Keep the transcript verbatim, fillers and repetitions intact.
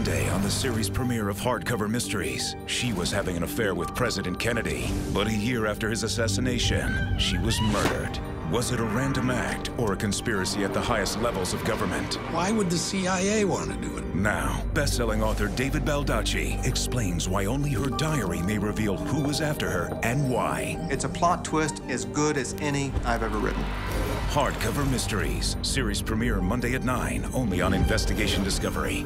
Monday on the series premiere of Hardcover Mysteries, she was having an affair with President Kennedy. But a year after his assassination, she was murdered. Was it a random act or a conspiracy at the highest levels of government? Why would the C I A want to do it? Now, best-selling author David Baldacci explains why only her diary may reveal who was after her and why. It's a plot twist as good as any I've ever written. Hardcover Mysteries, series premiere Monday at nine, only on Investigation Discovery.